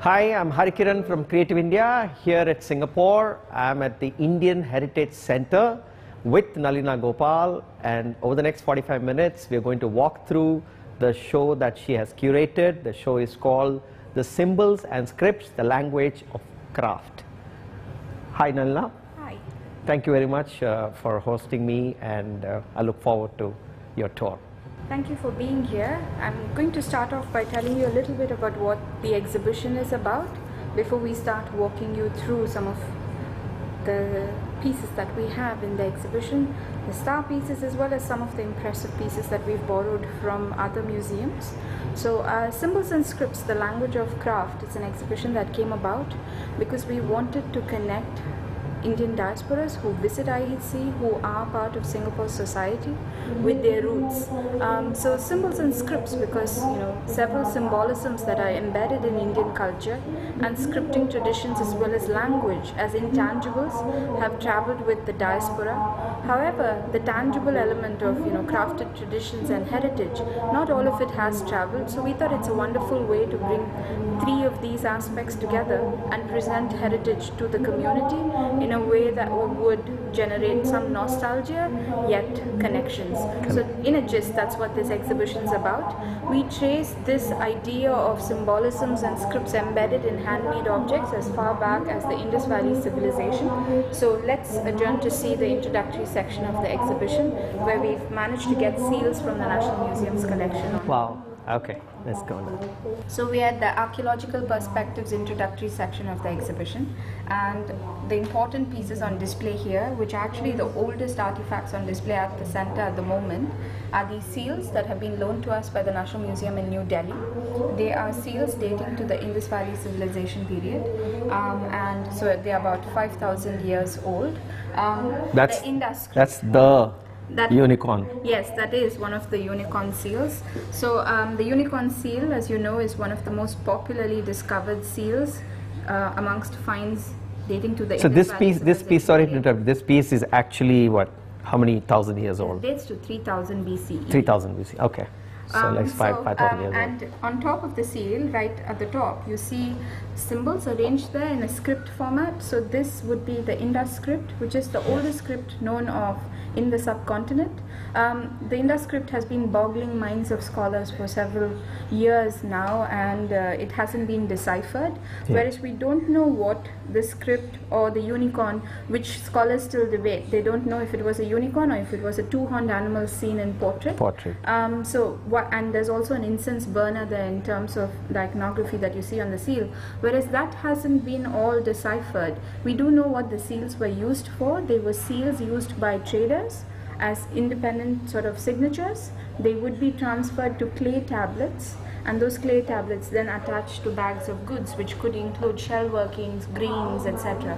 Hi, I'm Hari Kiran from Creative India here at Singapore. I'm at the Indian Heritage Centre with Nalina Gopal, and over the next 45 minutes we're going to walk through the show that she has curated. The show is called The Symbols and Scripts, the Language of Craft. Hi Nalina. Hi. Thank you very much for hosting me, and I look forward to your tour. Thank you for being here. I'm going to start off by telling you a little bit about what the exhibition is about before we start walking you through some of the pieces that we have in the exhibition, the star pieces as well as some of the impressive pieces that we've borrowed from other museums. So Symbols and Scripts, the Language of Craft, is an exhibition that came about because we wanted to connect Indian diasporas who visit IHC, who are part of Singapore society, with their roots. So symbols and scripts, because several symbolisms that are embedded in Indian culture and scripting traditions as well as language as intangibles have traveled with the diaspora. However, the tangible element of crafted traditions and heritage, not all of it has traveled. So we thought it's a wonderful way to bring three of these aspects together and present heritage to the community in a way that would generate some nostalgia yet connections. So in a gist, that's what this exhibition is about. We trace this idea of symbolisms and scripts embedded in handmade objects as far back as the Indus Valley Civilization. So let's adjourn to see the introductory section of the exhibition, where we've managed to get seals from the National Museum's collection. Wow. Okay, let's go now. So we had the archaeological perspectives introductory section of the exhibition, and the important pieces on display here, which are actually the oldest artifacts on display at the center at the moment, are these seals that have been loaned to us by the National Museum in New Delhi. They are seals dating to the Indus Valley Civilization period, and so they are about 5,000 years old. That's the Indus script. That's the unicorn. Yes, that is one of the unicorn seals. So the unicorn seal, as you know, is one of the most popularly discovered seals amongst finds dating to the. So this piece, sorry to interrupt, this piece is actually what? How many thousand years old? It dates to 3000 BCE. 3000 BCE. Okay. So like 5,000 years old. And on top of the seal, right at the top, you see symbols arranged there in a script format. So this would be the Indus script, which is the oldest script known of in the subcontinent. The Indus script has been boggling minds of scholars for several years now, and it hasn't been deciphered, whereas we don't know what the script or the unicorn, which scholars still debate. They don't know if it was a unicorn or if it was a two-horned animal seen in portrait. And there's also an incense burner there in terms of the iconography that you see on the seal, whereas that hasn't been all deciphered. We do know what the seals were used for. They were seals used by traders as independent sort of signatures. They would be transferred to clay tablets, and those clay tablets then attached to bags of goods, which could include shell workings, grains, etc.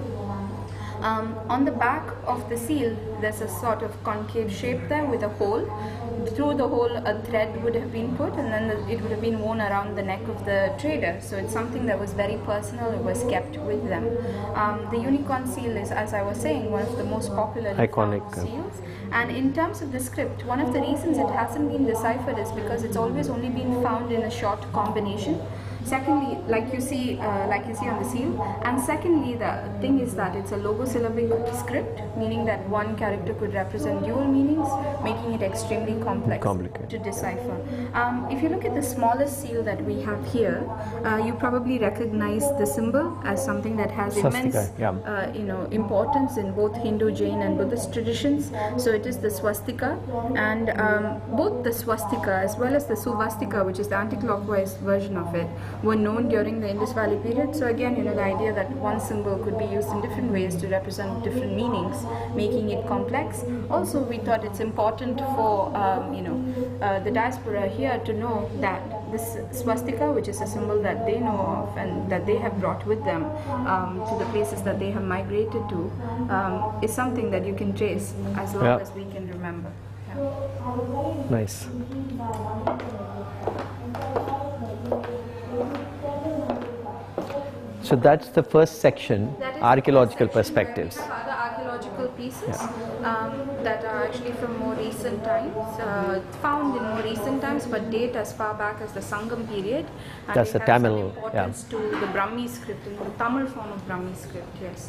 On the back of the seal, there's a sort of concave shape there with a hole. Through the hole, a thread would have been put, and then it would have been worn around the neck of the trader. So it's something that was very personal. It was kept with them. The unicorn seal is, as I was saying, one of the most popular iconic seals. And in terms of the script, one of the reasons it hasn't been deciphered is because it's always only been found in a short combination. Secondly, like you see on the seal, and secondly, the thing is that it's a logosyllabic script, meaning that one character could represent dual meanings, making it extremely complicated to decipher. If you look at the smallest seal that we have here, you probably recognize the symbol as something that has immense, importance in both Hindu, Jain, and Buddhist traditions. So it is the swastika, and both the swastika as well as the suvastika, which is the anti-clockwise version of it, were known during the Indus Valley period. So again, the idea that one symbol could be used in different ways to represent different meanings, making it complex. Also, we thought it's important for the diaspora here to know that this swastika, which is a symbol that they know of and that they have brought with them to the places that they have migrated to, is something that you can trace as long as we can remember. Yeah. Nice. So that's the first section, archaeological perspectives. pieces that are actually from more recent times, found in more recent times, but date as far back as the Sangam period. And that's the Tamil importance to the Brahmi script, in the Tamil form of Brahmi script. Yes.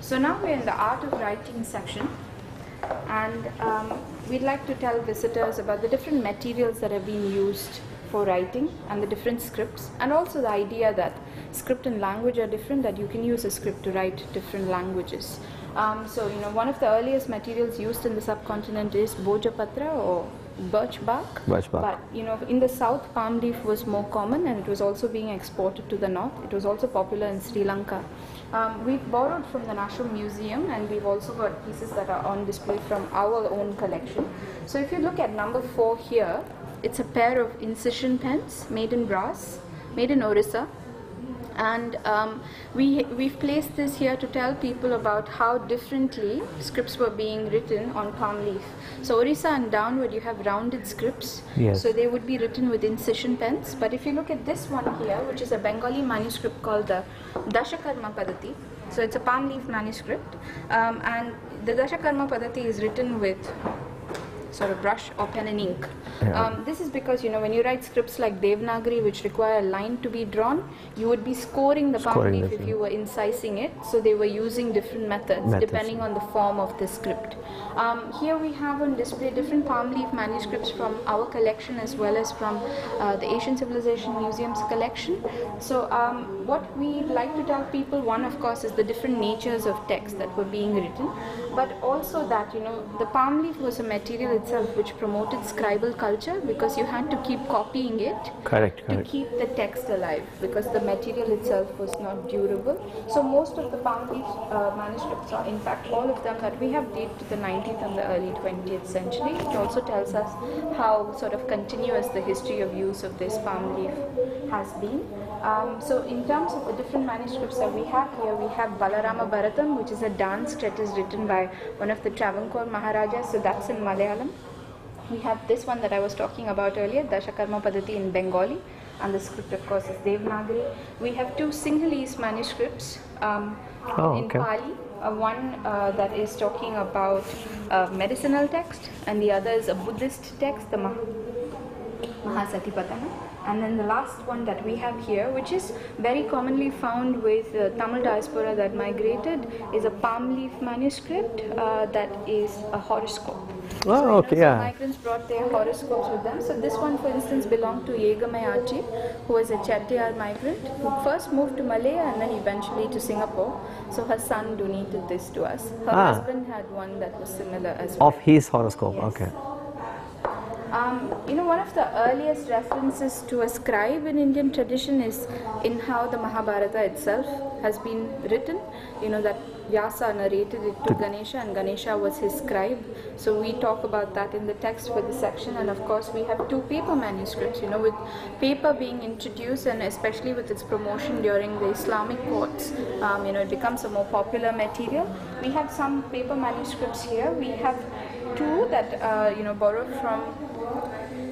So now we're in the art of writing section, and we'd like to tell visitors about the different materials that have been used for writing and the different scripts, and also the idea that script and language are different, that you can use a script to write different languages. So you know, one of the earliest materials used in the subcontinent is Bhojapatra or birch bark. But you know, in the south palm leaf was more common, and it was also being exported to the north. It was also popular in Sri Lanka. We've borrowed from the National Museum, and we've also got pieces that are on display from our own collection. So if you look at number 4 here, it's a pair of incision pens made in brass, made in Orissa, and we've placed this here to tell people about how differently scripts were being written on palm leaf. So Orissa and downward you have rounded scripts, so they would be written with incision pens. But if you look at this one here, which is a Bengali manuscript called the Dashakarma Padati, so it's a palm leaf manuscript, and the Dashakarma Padati is written with sort of brush or pen and ink. This is because, you know, when you write scripts like Devanagari, which require a line to be drawn, you would be scoring the palm leaf if you were incising it. So they were using different methods depending on the form of the script. Here we have on display different palm leaf manuscripts from our collection as well as from the Asian Civilization Museum's collection. So what we like to tell people, one of course is the different natures of texts that were being written, but also that, you know, the palm leaf was a material itself which promoted scribal culture, because you had to keep copying it to keep the text alive, because the material itself was not durable. So most of the palm leaf manuscripts, are in fact all of them that we have, date to the 19th and the early 20th century. It also tells us how sort of continuous the history of use of this palm leaf has been. So in terms of the different manuscripts that we have here, we have Balarama Bharatam, which is a dance treatise written by one of the Travancore Maharajas, so that's in Malayalam. We have this one that I was talking about earlier, Dashakarma Padati, in Bengali, and the script of course is Devanagari. We have 2 Sinhalese manuscripts in Pali. One that is talking about medicinal text, and the other is a Buddhist text, the Mahasatipatthana. And then the last one that we have here, which is very commonly found with the Tamil diaspora that migrated, is a palm leaf manuscript that is a horoscope. Migrants brought their horoscopes with them. So this one, for instance, belonged to Yegamayachi, who was a Chettiar migrant who first moved to Malaya and then eventually to Singapore. So her son donated this to us. Her husband had one that was similar as well. Of his horoscope, you know, one of the earliest references to a scribe in Indian tradition is in how the Mahabharata itself has been written. You know, that Vyasa narrated it to Ganesha, and Ganesha was his scribe. So we talk about that in the text for the section. And of course we have 2 paper manuscripts, you know, with paper being introduced, and especially with its promotion during the Islamic courts, you know, it becomes a more popular material. We have some paper manuscripts here. We have 2 that you know, borrowed from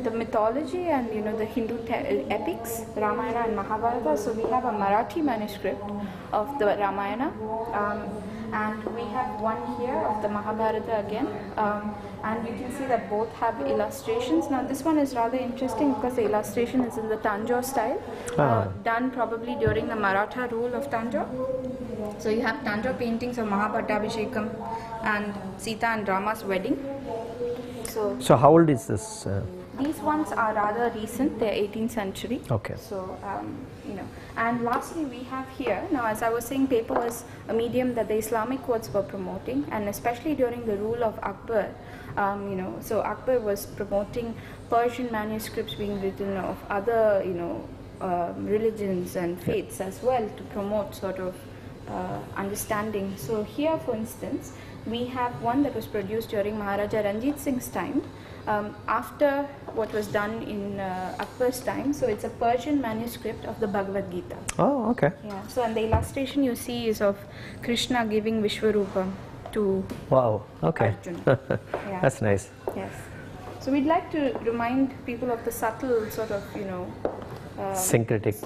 the mythology and, you know, the Hindu epics, Ramayana and Mahabharata. So we have a Marathi manuscript of the Ramayana, and we have one here of the Mahabharata again, and we can see that both have illustrations. Now this one is rather interesting because the illustration is in the Tanjore style, done probably during the Maratha rule of Tanjore. So you have Tanjore paintings of Mahabhartabhishekam and Sita and Rama's wedding. So how old is this? These ones are rather recent, they're 18th century. So, you know, and lastly we have here, now as I was saying, paper was a medium that the Islamic courts were promoting, and especially during the rule of Akbar, you know, so Akbar was promoting Persian manuscripts being written of other, you know, religions and faiths as well, to promote sort of understanding. So here, for instance, we have one that was produced during Maharaja Ranjit Singh's time, after what was done in Akbar's time. So it's a Persian manuscript of the Bhagavad Gita. So and the illustration you see is of Krishna giving Vishwarupa to Arjuna. That's nice. So we'd like to remind people of the subtle sort of, you know, syncretic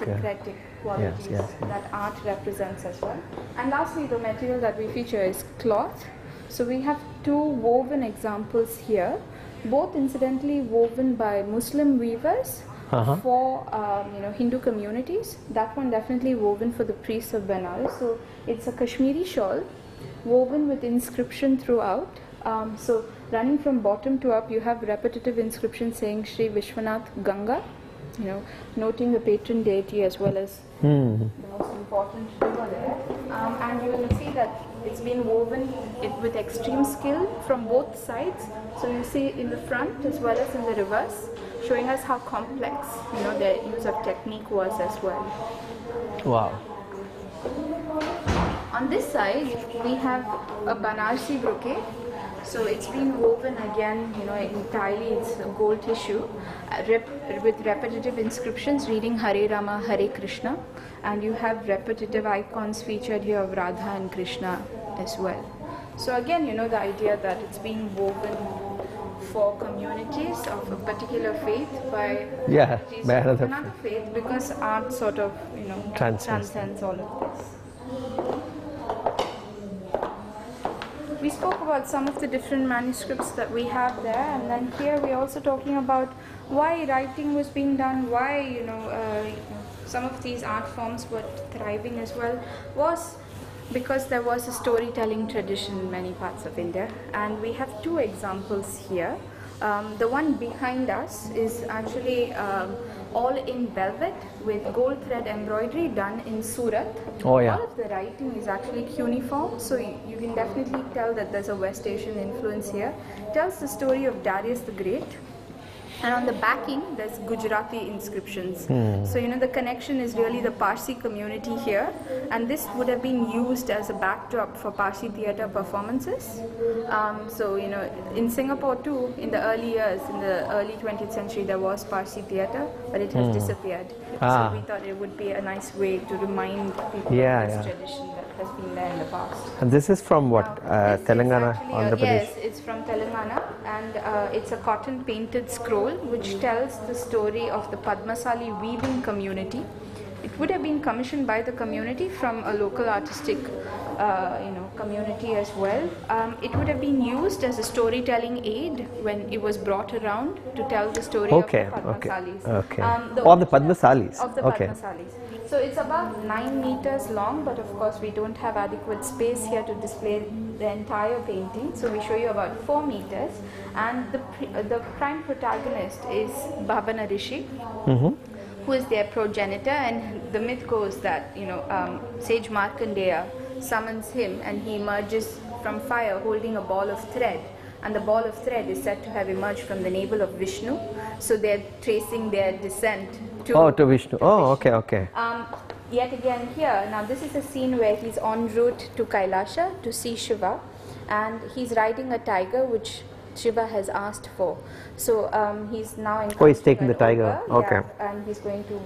qualities that art represents as well. And lastly, the material that we feature is cloth. So we have two woven examples here, both incidentally woven by Muslim weavers for Hindu communities. That one definitely woven for the priests of Benares. So it's a Kashmiri shawl woven with inscription throughout. So running from bottom to up, you have repetitive inscription saying Shri Vishwanath Ganga, you know, noting the patron deity as well as the most important river there. And you will see that it's been woven with extreme skill from both sides. So you see in the front as well as in the reverse, showing us how complex, you know, their use of technique was as well. Wow. On this side, we have a Banarsi brocade. So it's been woven again, you know, entirely, it's a gold tissue with repetitive inscriptions reading Hare Rama, Hare Krishna, and you have repetitive icons featured here of Radha and Krishna as well. So again, you know, the idea that it's being woven for communities of a particular faith by another faith, because art sort of, you know, transcends all of this. We spoke about some of the different manuscripts that we have there, and then here we're also talking about why writing was being done, why, you know, some of these art forms were thriving as well, was because there was a storytelling tradition in many parts of India. And we have two examples here. The one behind us is actually all in velvet with gold thread embroidery done in Surat. Oh, yeah. All of the writing is actually cuneiform, so you can definitely tell that there's a West Asian influence here. Tells the story of Darius the Great. And on the backing, there's Gujarati inscriptions. So, you know, the connection is really the Parsi community here. And this would have been used as a backdrop for Parsi theatre performances. So, you know, in Singapore too, in the early years, in the early 20th century, there was Parsi theatre, but it has disappeared. So we thought it would be a nice way to remind people of this tradition that has been there in the past. And this is from what? Telangana? Yes, it's from Telangana. And it's a cotton painted scroll, which tells the story of the Padmashali weaving community. It would have been commissioned by the community from a local artistic community as well. It would have been used as a storytelling aid when it was brought around to tell the story of the Padmashalis. Of the Padmashalis. So it's about 9 meters long, but of course we don't have adequate space here to display the entire painting, so we show you about 4 meters. And the prime protagonist is Bhavana Rishi, who is their progenitor, and the myth goes that, you know, sage Markandeya summons him and he emerges from fire holding a ball of thread, and the ball of thread is said to have emerged from the navel of Vishnu, so they're tracing their descent to Vishnu. Yet again here, now this is a scene where he's en route to Kailasha to see Shiva, and he's riding a tiger which Shiva has asked for. So he's now in he's taking the tiger. And he's going to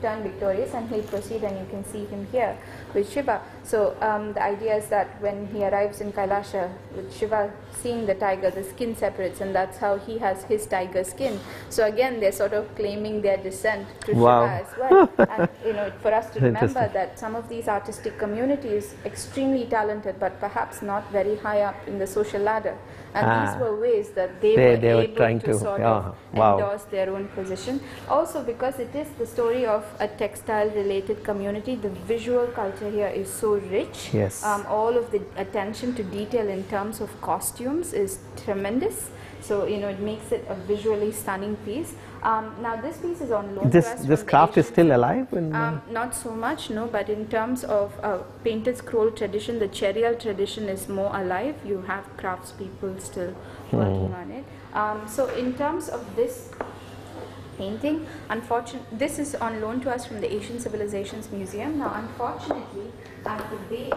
turn victorious, and he'll proceed, and you can see him here with Shiva. So the idea is that when he arrives in Kailasha with Shiva seeing the tiger, the skin separates, and that's how he has his tiger skin. So again, they're sort of claiming their descent to Shiva as well. And you know, for us to remember that some of these artistic communities, extremely talented but perhaps not very high up in the social ladder, and these were ways that they were trying to sort of endorse their own position. Also because it is the story of a textile related community, the visual culture here is so rich. Yes. All of the attention to detail in terms of costumes is tremendous. So, you know, it makes it a visually stunning piece. Now, this piece is on loan. This craft is still alive? Not so much, no. But in terms of painted scroll tradition, the Cherial tradition is more alive. You have craftspeople still working on it. So, in terms of this painting, unfortunately, this is on loan to us from the Asian Civilizations Museum. Now, unfortunately, at the date,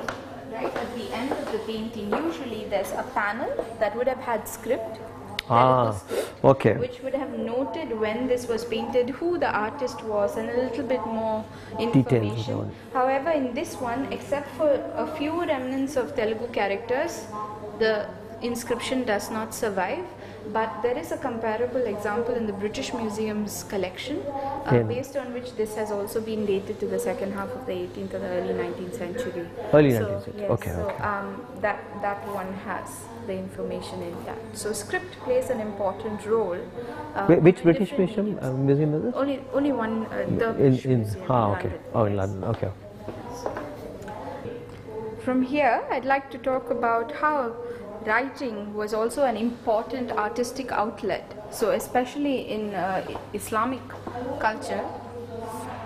right at the end of the painting, usually there's a panel that would have had script. Which would have noted when this was painted, who the artist was, and a little bit more information. Details. However, in this one, except for a few remnants of Telugu characters, the inscription does not survive. but there is a comparable example in the British Museum's collection, based on which this has also been dated to the second half of the 18th or the early 19th century. Early 19th century, yes, okay. So okay. That one has the information in that. So script plays an important role. Which British museum, is it? Only one, the British Museum. Ah, okay. Oh, in London, okay. From here, I'd like to talk about how writing was also an important artistic outlet. So especially in Islamic culture,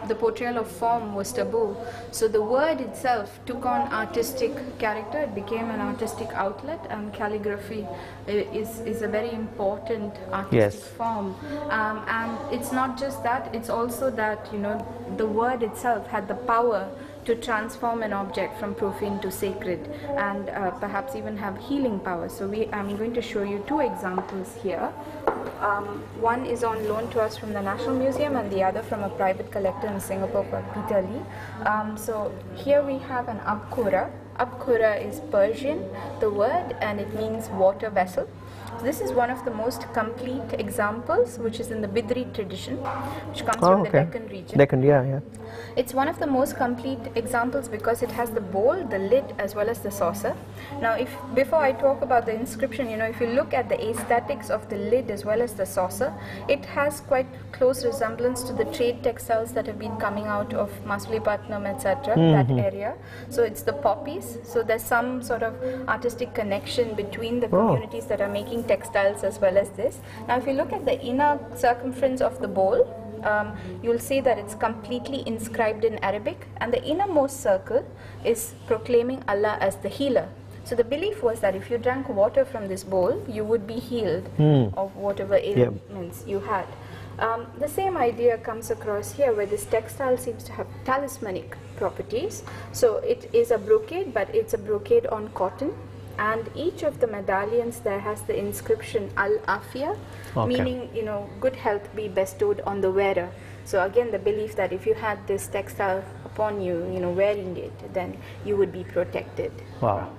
the portrayal of form was taboo. So the word itself took on artistic character, it became an artistic outlet, and calligraphy is a very important artistic form. And it's not just that, it's also that, you know, the word itself had the power to transform an object from profane to sacred, and perhaps even have healing power. So I'm going to show you two examples here. One is on loan to us from the National Museum, and the other from a private collector in Singapore called Peter Lee. So here we have an abkhora. Abkhora is Persian, the word, and it means water vessel. So this is one of the most complete examples, which is in the Bidri tradition, which comes from the Deccan region. Deccan, yeah. It's one of the most complete examples because it has the bowl, the lid, as well as the saucer. Now, before I talk about the inscription, you know, if you look at the aesthetics of the lid as well as the saucer, it has quite close resemblance to the trade textiles that have been coming out of Masulipatanam, etc., that area. So it's the poppies. So there's some sort of artistic connection between the communities that are making textiles as well as this. Now, if you look at the inner circumference of the bowl, you'll see that it's completely inscribed in Arabic, and the innermost circle is proclaiming Allah as the healer. So the belief was that if you drank water from this bowl, you would be healed of whatever ailments you had. The same idea comes across here, where this textile seems to have talismanic properties. So it is a brocade, but it's a brocade on cotton. And each of the medallions there has the inscription Al-Afia, meaning, you know, good health be bestowed on the wearer. So again, the belief that if you had this textile upon you, you know, wearing it, then you would be protected. Wow.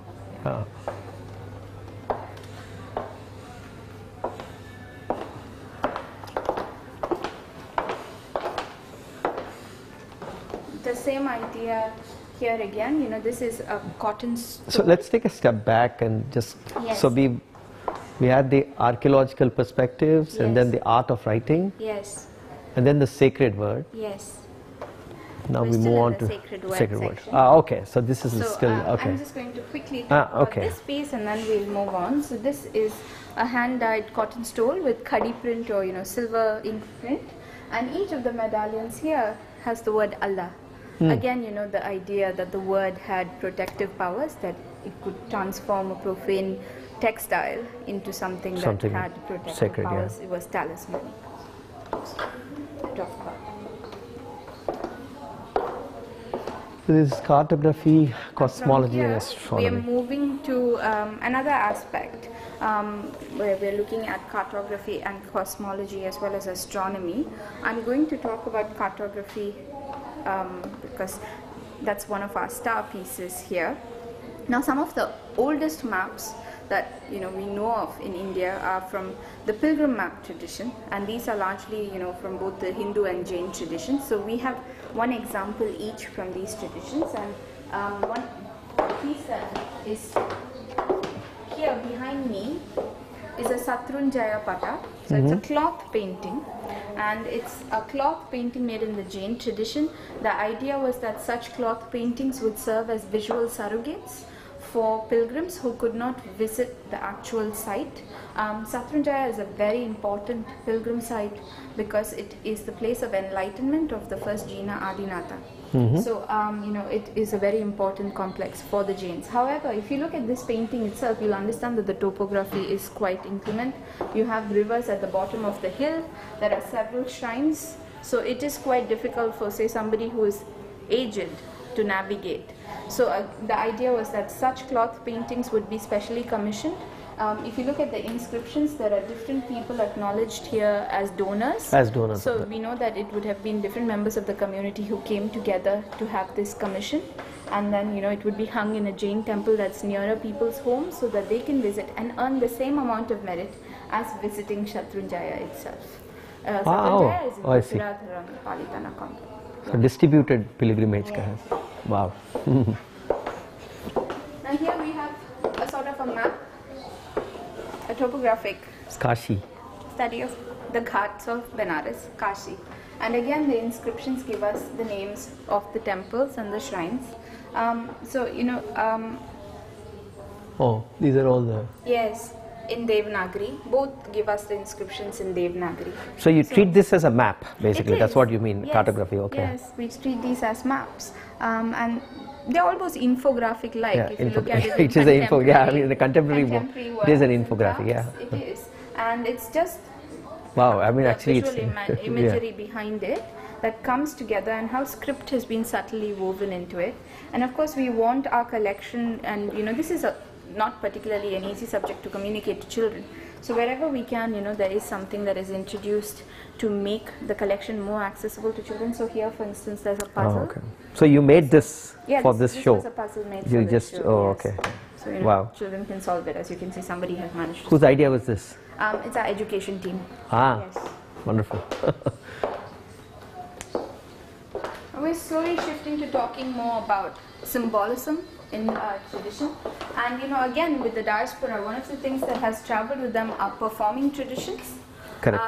The same idea here again, you know, this is a cotton stool. So let's take a step back and just, so we had the archaeological perspectives, and then the art of writing, and then the sacred word. Now we move on to sacred word. Okay, so this is still, I'm just going to quickly talk about this piece, and then we'll move on. So this is a hand-dyed cotton stole with khadi print, or, you know, silver ink print, and each of the medallions here has the word Allah. Again, you know, the idea that the word had protective powers, that it could transform a profane textile into something that had protective sacred powers. It was talismanic. So this is cartography, cosmology, and astronomy. We are moving to another aspect, where we're looking at cartography and cosmology as well as astronomy. I'm going to talk about cartography because that's one of our star pieces here. Now, some of the oldest maps that, you know, we know of in India are from the pilgrim map tradition, and these are largely, you know, from both the Hindu and Jain traditions. So we have one example each from these traditions, and one piece that is here behind me is a Shatrunjaya Pata. So it's a cloth painting, and it's a cloth painting made in the Jain tradition. The idea was that such cloth paintings would serve as visual surrogates for pilgrims who could not visit the actual site. Shatrunjaya is a very important pilgrim site because it is the place of enlightenment of the first Jina Adinata. So, you know, it is a very important complex for the Jains. However, if you look at this painting itself, you'll understand that the topography is quite inclement. You have rivers at the bottom of the hill. There are several shrines. So it is quite difficult for, say, somebody who is aged to navigate. So the idea was that such cloth paintings would be specially commissioned. If you look at the inscriptions, there are different people acknowledged here as donors. So we know that it would have been different members of the community who came together to have this commission. And then, you know, it would be hung in a Jain temple that's nearer people's homes so that they can visit and earn the same amount of merit as visiting Shatrunjaya itself. Shatrunjaya is in Gujarat, Palitana County. Yeah. So distributed pilgrimage. Yeah. Wow. And here we have a sort of a map, a topographic Kashi study of the Ghats of Benares, Kashi. And again, the inscriptions give us the names of the temples and the shrines. Oh, these are all the... Yes, in Devanagari. Both give us the inscriptions in Devanagari. So you treat this as a map, basically. That's what you mean, yes. Cartography, okay. Yes, we treat these as maps. And they're almost infographic-like. Yeah, if you look at it, it is an infographic. Yeah, I mean, in the contemporary world, it is an infographic, yeah. It is. And it's just... Wow, I mean, actually, it's imagery behind it that comes together, and how script has been subtly woven into it. And of course, we want our collection, and you know, this is not particularly an easy subject to communicate to children. So wherever we can, you know, there is something that is introduced to make the collection more accessible to children. So here, for instance, there's a puzzle. Oh, okay. So you made this for this show. Yes, this was a puzzle made for this show. Oh, yes. Okay. So, you know, wow. Children can solve it. As you can see, somebody has managed to. Whose idea was this? It's our education team. Ah, yes. Wonderful. We're slowly shifting to talking more about symbolism in our tradition. And, you know, again, with the diaspora, one of the things that has traveled with them are performing traditions. Correct.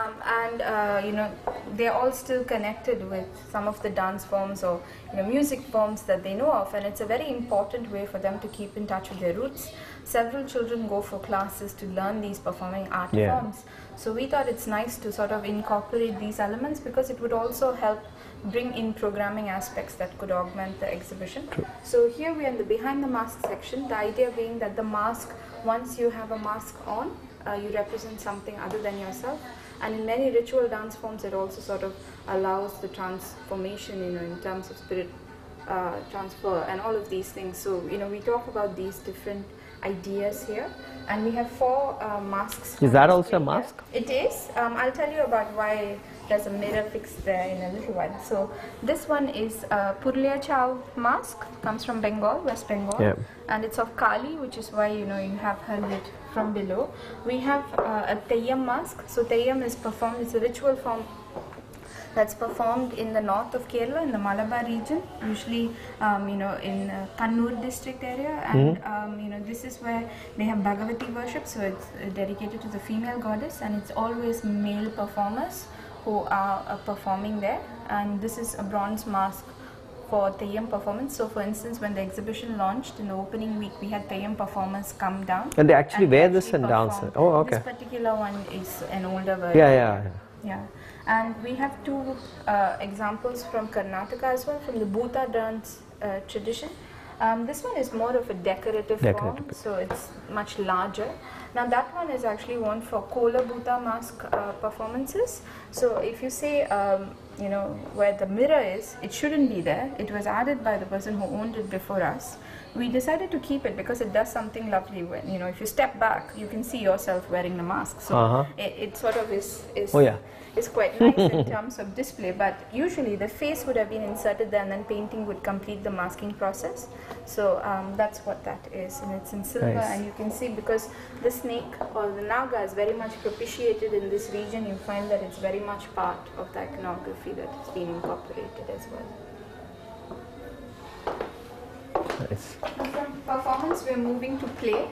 You know, they're all still connected with some of the dance forms or, you know, music forms that they know of, and it's a very important way for them to keep in touch with their roots. Several children go for classes to learn these performing art forms. So we thought it's nice to sort of incorporate these elements, because it would also help bring in programming aspects that could augment the exhibition. True. So here we are in the behind the mask section, the idea being that the mask, once you have a mask on, you represent something other than yourself, and in many ritual dance forms it also sort of allows the transformation, you know, in terms of spirit transfer and all of these things. So, you know, we talk about these different ideas here, and we have four masks. Is that also a mask? It is. I'll tell you about why there's a mirror fixed there in a little while. So this one is Purulia Chow mask, comes from Bengal, West Bengal, and it's of Kali, which is why, you know, you have her lid from below. We have a Teyyam mask. So Teyyam is performed, it's a ritual form that's performed in the north of Kerala, in the Malabar region, usually, you know, in Kannur district area, and you know, this is where they have Bhagavati worship. So it's dedicated to the female goddess, and it's always male performers who are performing there. And this is a bronze mask for Teyyam performance. So for instance, when the exhibition launched in the opening week, we had Teyyam performers come down. And they actually wear this and dance it. Oh, okay. This particular one is an older version. Yeah. And we have two examples from Karnataka as well, from the Bhuta dance tradition. This one is more of a decorative form, so it's much larger. Now that one is actually one for Kola Bhuta mask performances. So if you say, you know, where the mirror is, it shouldn't be there. It was added by the person who owned it before us. We decided to keep it because it does something lovely when, you know, if you step back, you can see yourself wearing the mask. So it sort of is quite nice in terms of display, but usually the face would have been inserted there and then painting would complete the masking process. So that's what that is, and it's in silver. Nice. And you can see, because the snake or the naga is very much propitiated in this region, you find that it's very much part of the iconography that has been incorporated as well. Nice. From performance, we're moving to play,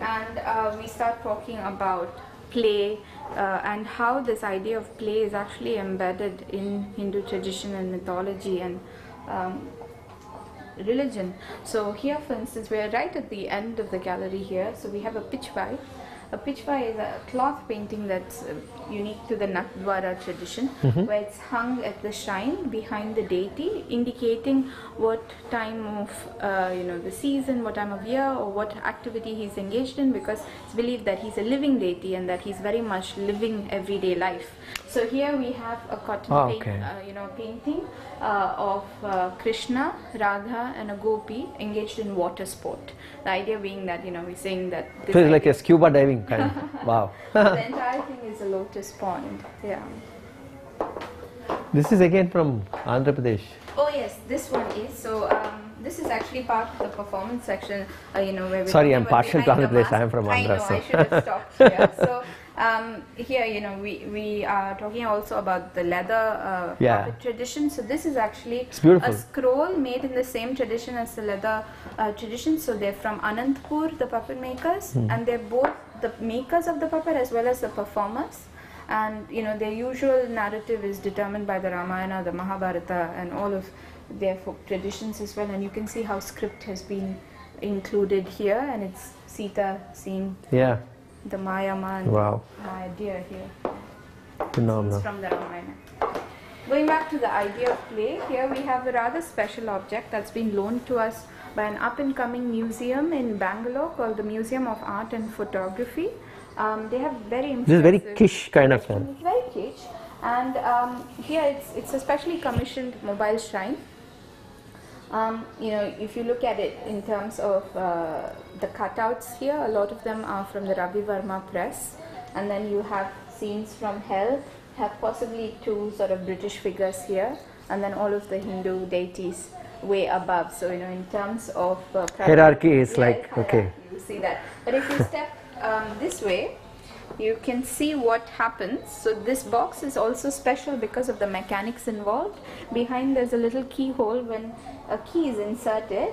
and we start talking about play and how this idea of play is actually embedded in Hindu tradition and mythology and religion. So here, for instance, we are right at the end of the gallery here. So we have a pitchvai. A pitchvai is a cloth painting that's unique to the Nathdwara tradition, where it's hung at the shrine behind the deity, indicating what time of, you know, the season, what time of year, or what activity he's engaged in, because it's believed that he's a living deity and that he's very much living everyday life. So here we have a cotton painting of Krishna, Radha, and a gopi engaged in water sport. The idea being that, you know, we're saying that. So it's like a scuba diving. Wow. The entire thing is a lotus pond. Yeah. This is again from Andhra Pradesh. Oh yes, this one is. So this is actually part of the performance section. You know, where we. Sorry, I'm partial to Andhra Pradesh. I am from Andhra. I know. So. I should have stopped here. So Here, you know, we are talking also about the leather puppet tradition. So this is actually a scroll made in the same tradition as the leather tradition. So they're from Anandpur, the puppet makers, and they're both the makers of the puppet as well as the performers. And you know, their usual narrative is determined by the Ramayana, the Mahabharata, and all of their folk traditions as well. And you can see how script has been included here, and it's Sita seeing the Maya man, Maya deer here. Phenomenal. It's from the Ramayana. Going back to the idea of play, here we have a rather special object that's been loaned to us by an up-and-coming museum in Bangalore called the Museum of Art and Photography. They have very impressive. This is very kitsch kind of thing. It's very kitsch, and here it's a specially commissioned mobile shrine. You know, if you look at it in terms of the cutouts here, a lot of them are from the Ravi Verma press, and then you have scenes from hell, have possibly two sort of British figures here, and then all of the Hindu deities way above. So you know, in terms of hierarchy is like hierarchy, okay. You see that, but if you step this way, you can see what happens. So this box is also special because of the mechanics involved. Behind there's a little keyhole. When a key is inserted,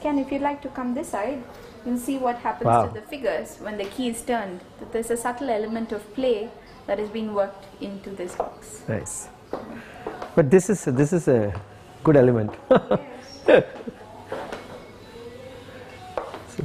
Ken, if you'd like to come this side, you'll see what happens to the figures when the key is turned. That there's a subtle element of play that is being worked into this box. Nice. But this is a good element.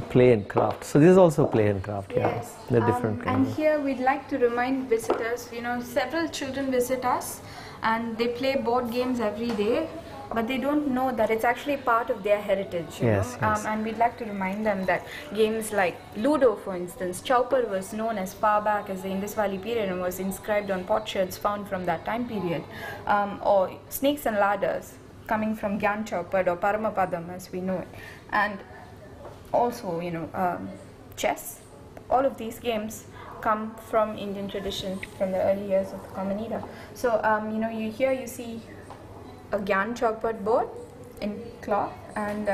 Play and craft. So this is also play and craft. Yes. Yeah, the different kind. And here we'd like to remind visitors, you know, several children visit us and they play board games every day, but they don't know that it's actually part of their heritage. Yes. And we'd like to remind them that games like Ludo, for instance, Chaupar was known as far back as the Indus Valley period and was inscribed on potsherds found from that time period, or Snakes and Ladders coming from Gyan Chaupar or Paramapadam as we know it. And also, you know, chess, all of these games come from Indian tradition from the early years of the Common Era. So, you know, here you see a Gyan Chaupar board in cloth and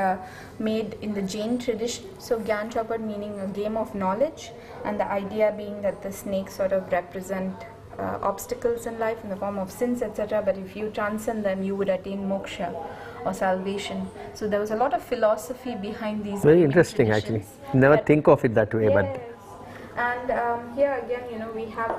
made in the Jain tradition. So Gyan Chaupar meaning a game of knowledge, and the idea being that the snakes sort of represent obstacles in life in the form of sins, etc. But if you transcend them, you would attain moksha or salvation. So there was a lot of philosophy behind these. Very interesting, actually. Never think of it that way, but. And here again, you know, we have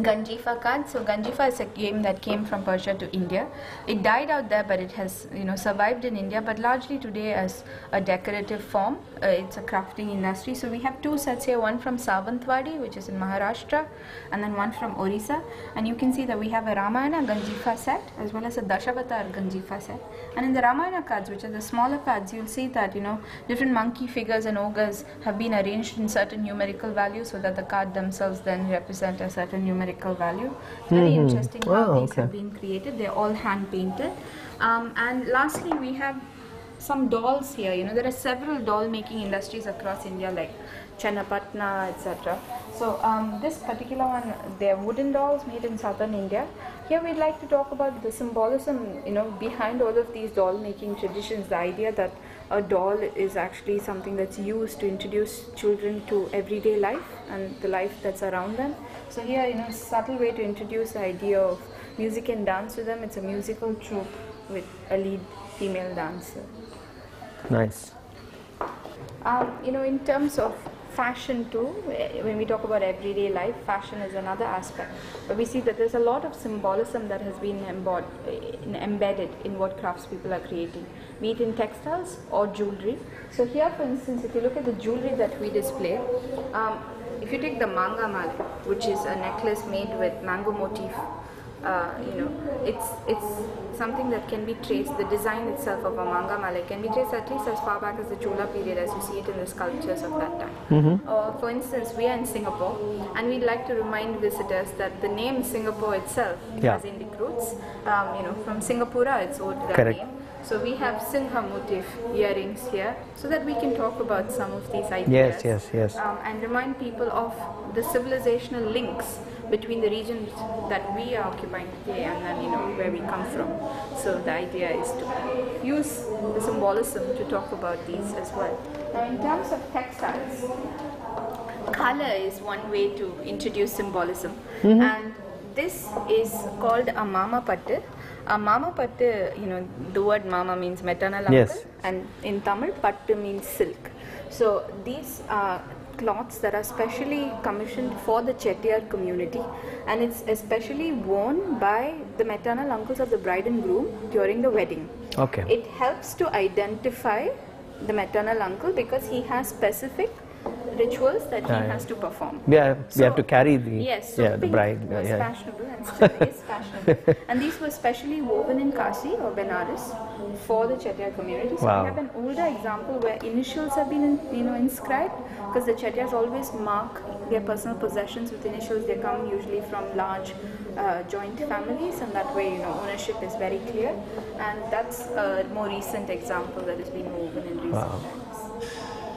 Ganjifa card. So Ganjifa is a game that came from Persia to India. It died out there, but it has, you know, survived in India, but largely today as a decorative form. It's a crafting industry. So we have two sets here, one from Savantwadi, which is in Maharashtra, and then one from Orissa. And you can see that we have a Ramayana Ganjifa set as well as a Dashavatar Ganjifa set. And in the Ramayana cards, which are the smaller cards, you'll see that, you know, different monkey figures and ogres have been arranged in certain numerical values so that the card themselves then represent a certain numerical value. Very interesting how these have been created. They're all hand painted. And lastly, we have some dolls here. You know, there are several doll making industries across India, like Channapatna, etc. So this particular one, they're wooden dolls made in southern India. Here we'd like to talk about the symbolism, you know, behind all of these doll making traditions. The idea that a doll is actually something that's used to introduce children to everyday life and the life that's around them. So here, you know, subtle way to introduce the idea of music and dance to them. It's a musical troupe with a lead female dancer. Nice. You know, in terms of fashion too, when we talk about everyday life, fashion is another aspect. But we see that there's a lot of symbolism that has been embedded in what craftspeople are creating, be it in textiles or jewelry. So here, for instance, if you look at the jewelry that we display, if you take the manga mala, which is a necklace made with mango motif, you know, it's something that can be traced. The design itself of a manga mala can be traced at least as far back as the Chola period, as you see it in the sculptures of that time. For instance, we are in Singapore, and we'd like to remind visitors that the name Singapore itself has Indic roots. You know, from Singapura, it's owed that name. So we have Singha motif earrings here, so that we can talk about some of these ideas. Yes. And remind people of the civilizational links between the regions that we are occupying today and then, you know, where we come from. So the idea is to use the symbolism to talk about these as well. Now in terms of textiles, color is one way to introduce symbolism. Mm-hmm. And this is called a mama pattu. A mama pattu, you know, the word mama means maternal uncle. Yes. And in Tamil, pattu means silk. So these are cloths that are specially commissioned for the Chettiar community, and it's especially worn by the maternal uncles of the bride and groom during the wedding. Okay. It helps to identify the maternal uncle because he has specific rituals that he has to perform. Yeah, so you have to carry the, yes, so yeah, the bride. Yes, was fashionable and still is fashionable. And these were specially woven in Kashi or Benares for the Chettiar community. So we have an older example where initials have been, you know, inscribed, because the Chettiars always mark their personal possessions with initials. They come usually from large joint families, and that way, you know, ownership is very clear. And that's a more recent example that has been woven in recent times.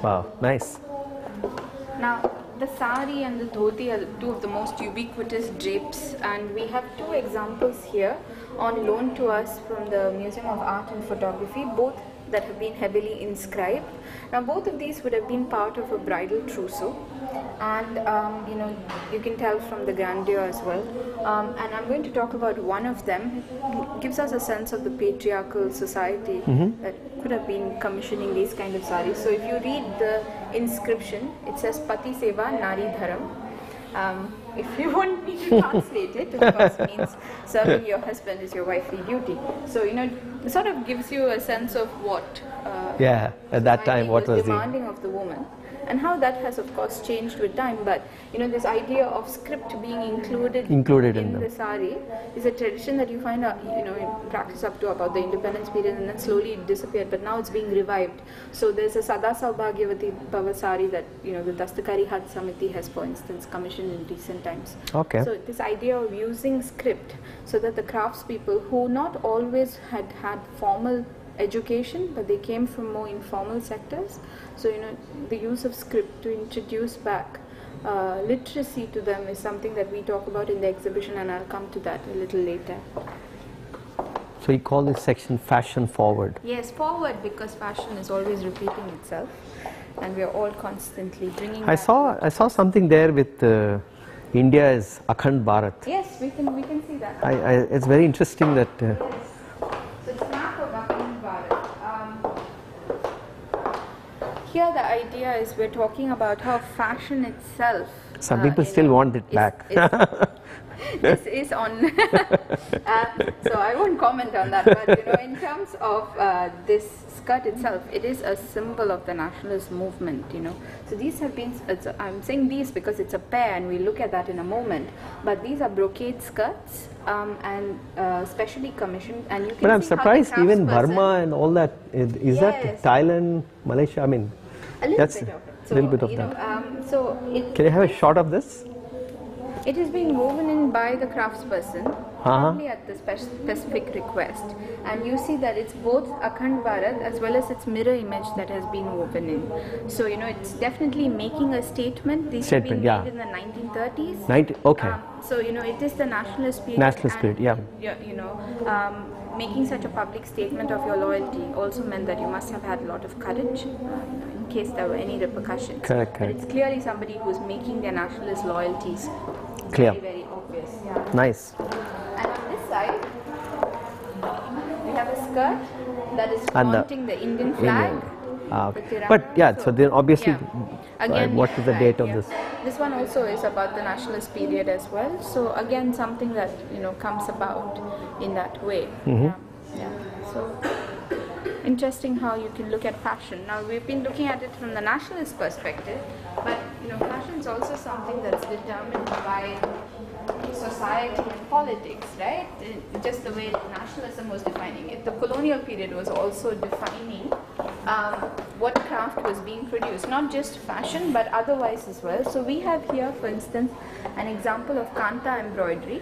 Wow, nice. Now, the sari and the dhoti are two of the most ubiquitous drapes, and we have two examples here on loan to us from the Museum of Art and Photography, both that have been heavily inscribed. Now, both of these would have been part of a bridal trousseau, and you know, you can tell from the grandeur as well. And I'm going to talk about one of them. It gives us a sense of the patriarchal society that could have been commissioning these kind of saris. So if you read the inscription, it says Pati Seva Nari Dharam. If you want me to translate it, of course, means serving your husband is your wifely duty. So, you know, it sort of gives you a sense of what at that time, what was demanding of the woman, and how that has, of course, changed with time. But, you know, this idea of script being included in the sari is a tradition that you find out, you know, in practice up to about the independence period, and then slowly it disappeared, but now it's being revived. So there's a Sada Saubhagyavati Bhava sari that, you know, the Dastakari Hat Samiti has, for instance, commissioned in recent times. Okay. So this idea of using script so that the craftspeople, who not always had formal education, but they came from more informal sectors, so, you know, the use of script to introduce back literacy to them is something that we talk about in the exhibition, and I'll come to that a little later. So you call this section fashion forward? Yes, forward, because fashion is always repeating itself, and we are all constantly bringing back. I saw something there with India is Akhand Bharat. Yes, we can see that. It's very interesting that. Yes. Here the idea is we're talking about how fashion itself. Some people still want it back. This is on. So I won't comment on that. But, you know, in terms of this skirt itself, it is a symbol of the nationalist movement. You know, so these have been. I'm saying these because it's a pair, and we look at that in a moment. But these are brocade skirts, and specially commissioned. And you can. But I'm surprised even Burma and all that is that Thailand, Malaysia. I mean. A little bit of that. Can you have a shot of this? It is being woven in by the craftsperson, probably at the specific request. And you see that it's both Akhand Bharat as well as its mirror image that has been woven in. So, you know, it's definitely making a statement. These have been made in the 1930s. So, you know, it is the nationalist spirit. Nationalist spirit, yeah. You know, making such a public statement of your loyalty also meant that you must have had a lot of courage, in case there were any repercussions. Correct. But it's clearly somebody who's making their nationalist loyalties clear. Very, very obvious. Yeah. Nice. And on this side, we have a skirt that is flaunting the Indian flag. So then obviously, again, what is the date of this? This one also is about the nationalist period as well. So again, something that, you know, comes about in that way. So interesting how you can look at fashion. Now we've been looking at it from the nationalist perspective, but, you know, fashion is also something that's determined by society and politics, right? Just the way nationalism was defining it. The colonial period was also defining what craft was being produced, not just fashion, but otherwise as well. So we have here, for instance, an example of Kanta embroidery.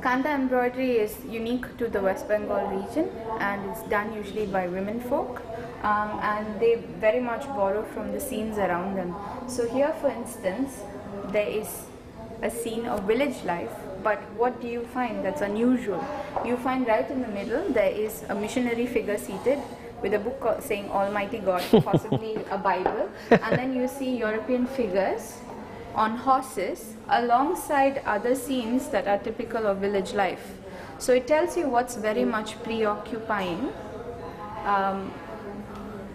Kanta embroidery is unique to the West Bengal region, and it's done usually by women folk, and they very much borrow from the scenes around them. So here, for instance, there is a scene of village life, but what do you find that's unusual? You find right in the middle there is a missionary figure seated with a book saying Almighty God, possibly a Bible, and then you see European figures on horses alongside other scenes that are typical of village life. So it tells you what's very much preoccupying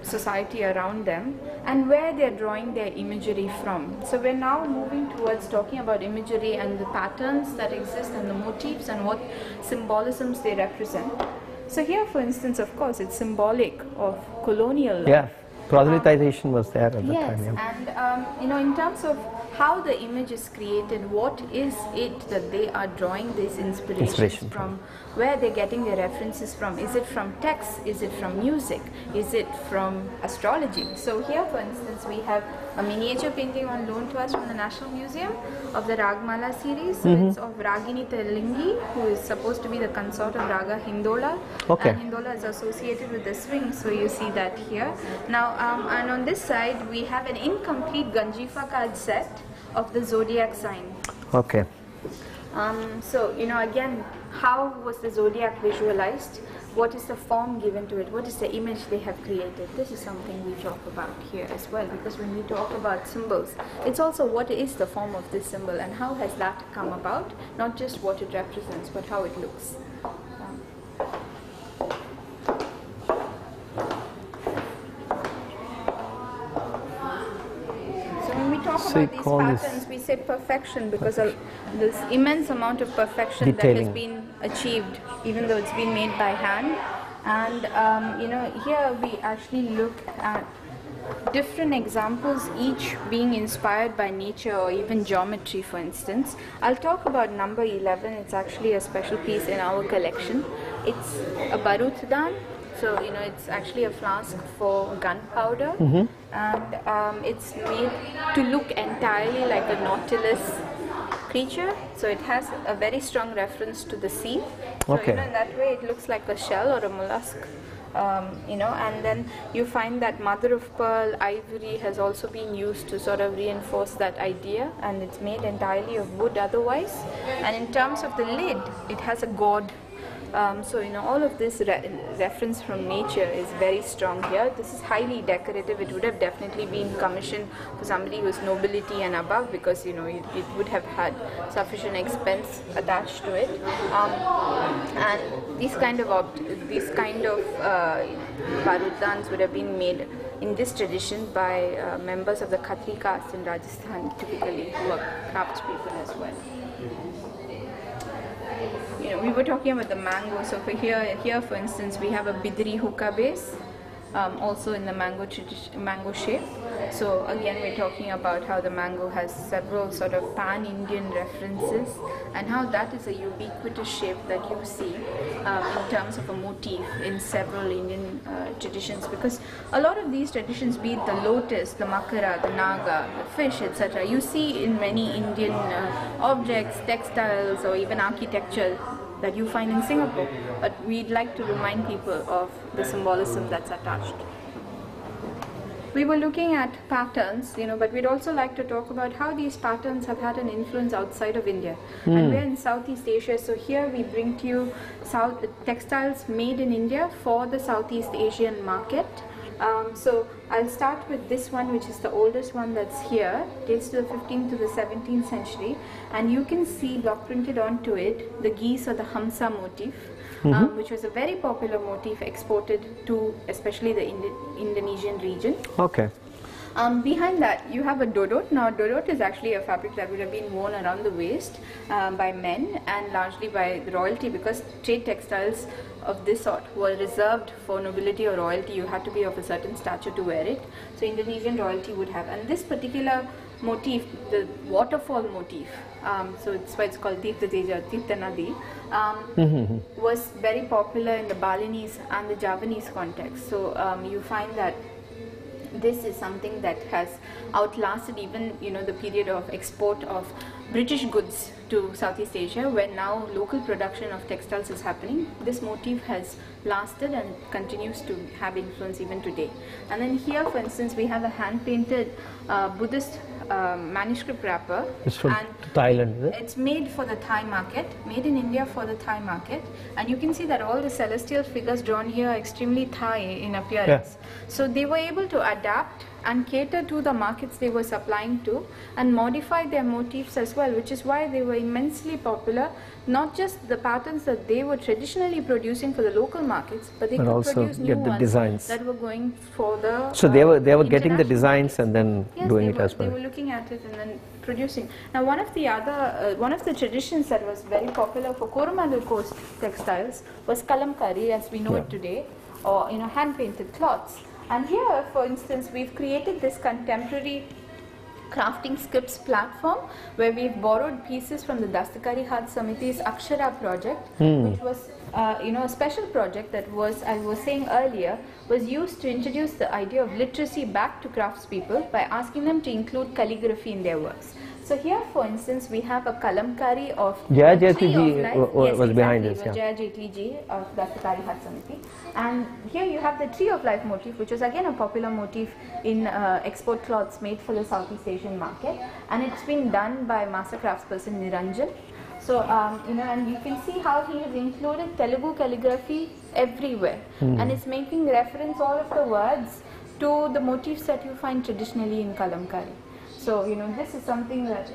society around them and where they're drawing their imagery from. So we're now moving towards talking about imagery and the patterns that exist and the motifs and what symbolisms they represent. So here, for instance, of course, it's symbolic of colonial life. Yeah, proselytization was there at the time. Yes, yeah. And you know, in terms of how the image is created, what is it that they are drawing these inspirations from? Where they're getting their references from? Is it from texts? Is it from music? Is it from astrology? So here, for instance, we have a miniature painting on loan to us from the National Museum of the Ragmala series. So it's of Ragini Telingi, who is supposed to be the consort of Raga Hindola. Okay. And Hindola is associated with the swing, so you see that here. Now, and on this side, we have an incomplete Ganjifa card set of the zodiac sign. Okay. So, you know, again, how was the zodiac visualized? What is the form given to it? What is the image they have created? This is something we talk about here as well, because when we talk about symbols, it's also what is the form of this symbol and how has that come about? Not just what it represents, but how it looks. About these patterns, we say perfection because of this immense amount of perfection that has been achieved, even though it's been made by hand. And you know, here we actually look at different examples, each being inspired by nature or even geometry, for instance. I'll talk about number 11. It's actually a special piece in our collection. It's a barutdan. So, you know, it's actually a flask for gunpowder, and it's made to look entirely like a nautilus creature. So it has a very strong reference to the sea. So okay. You know, in that way, it looks like a shell or a mollusk, you know, and then you find that mother of pearl, ivory has also been used to sort of reinforce that idea, and it's made entirely of wood otherwise. And in terms of the lid, it has a gourd. So, you know, all of this reference from nature is very strong here. This is highly decorative. It would have definitely been commissioned for somebody who's nobility and above, because, you know, it would have had sufficient expense attached to it. And these kind of barutdans would have been made in this tradition by members of the Khatri caste in Rajasthan, typically, who are craftspeople as well. You know, we were talking about the mango, so for here for instance, we have a Bidri hookah base, also in the mango shape. So again, we're talking about how the mango has several sort of pan-Indian references and how that is a ubiquitous shape that you see in terms of a motif in several Indian traditions, because a lot of these traditions, be it the lotus, the makara, the naga, the fish, etc., you see in many Indian objects, textiles, or even architecture that you find in Singapore, but we'd like to remind people of the symbolism that's attached. We were looking at patterns, you know, but we'd also like to talk about how these patterns have had an influence outside of India. And we're in Southeast Asia, so here we bring to you textiles made in India for the Southeast Asian market. So I'll start with this one, which is the oldest one that's here, dates to the 15th to the 17th century, and you can see block printed onto it the geese or the hamsa motif, which was a very popular motif exported to especially the Indonesian region. Okay. Behind that, you have a dodot. Now, dodot is actually a fabric that would have been worn around the waist by men and largely by the royalty, because trade textiles of this sort were reserved for nobility or royalty. You had to be of a certain stature to wear it. So, Indonesian royalty would have. And this particular motif, the waterfall motif, so it's why it's called Tirtha Teja, Tirtha Nadi, was very popular in the Balinese and the Javanese context. So, you find that this is something that has outlasted even, you know, the period of export of British goods to Southeast Asia, where now local production of textiles is happening. This motif has lasted and continues to have influence even today. And then here, for instance, we have a hand-painted Buddhist manuscript wrapper. It's from Thailand, is it? It's made for the Thai market, made in India for the Thai market. And you can see that all the celestial figures drawn here are extremely Thai in appearance. Yeah. So they were able to adapt and cater to the markets they were supplying to and modify their motifs as well, which is why they were immensely popular, not just the patterns that they were traditionally producing for the local markets, but they could also produce new ones designs that were going for the so they were getting the designs markets. And then yes, doing it as well. They were looking at it and then producing. Now one of the other traditions that was very popular for Coromandel Coast textiles was kalamkari, as we know it today, or hand painted cloths. And here, for instance, we've created this contemporary crafting scripts platform where we've borrowed pieces from the Dastakari Hat Samiti's Akshara project, which was a special project that was, as I was saying earlier, was used to introduce the idea of literacy back to craftspeople by asking them to include calligraphy in their works. So here, for instance, we have a kalamkari of Jaya Jaitley Ji was behind this. Jaya Jaitley Ji of Dastakari Hat Samiti. And here you have the Tree of Life motif, which was again a popular motif in export cloths made for the Southeast Asian market. And it's been done by master craftsperson Niranjan. So, and you can see how he has included Telugu calligraphy everywhere. And it's making reference all of the words to the motifs that you find traditionally in kalamkari. So, this is something that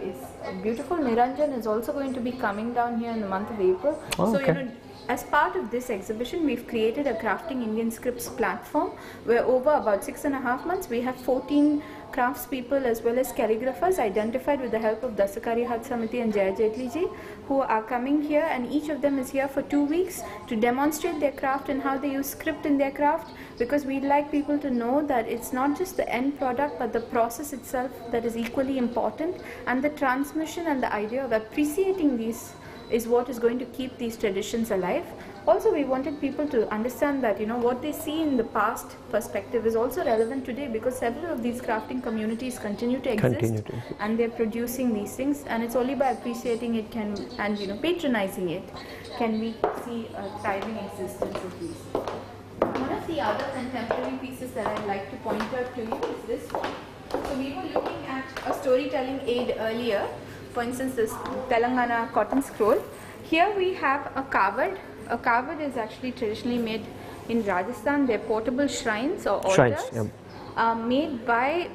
is beautiful. Niranjan is also going to be coming down here in the month of April. Oh, so, okay. As part of this exhibition, we've created a Crafting Indian Scripts platform where over about 6.5 months, we have 14 craftspeople as well as calligraphers identified with the help of Dastakari Hat Samiti and Jaya Jaitley Ji, who are coming here, and each of them is here for 2 weeks to demonstrate their craft and how they use script in their craft, because we'd like people to know that it's not just the end product but the process itself that is equally important, and the transmission and the idea of appreciating these is what is going to keep these traditions alive. Also, we wanted people to understand that, what they see in the past perspective is also relevant today, because several of these crafting communities continue to exist. And they're producing these things, and it's only by appreciating it and patronizing it can we see a thriving existence of these. One of the other contemporary pieces that I'd like to point out to you is this one. So we were looking at a storytelling aid earlier, for instance this Telangana cotton scroll. Here we have a kavod. A kavod is actually traditionally made in Rajasthan. They're portable shrines or altars made by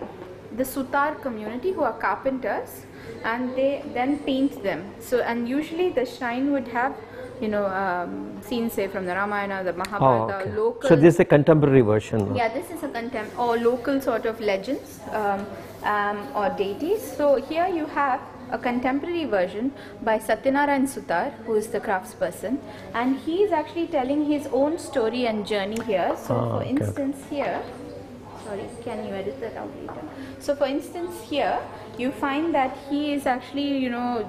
the Sutar community, who are carpenters, and they then paint them. So, and usually the shrine would have, scenes say from the Ramayana, the Mahabharata, local. So this is a contemporary version. Yeah, this is a or local sort of legends or deities. So here you have a contemporary version by Satyanarayan Sutar, who is the craftsperson, and he is actually telling his own story and journey here. So for instance here, sorry, can you edit that out later? So for instance here, you find that he is actually,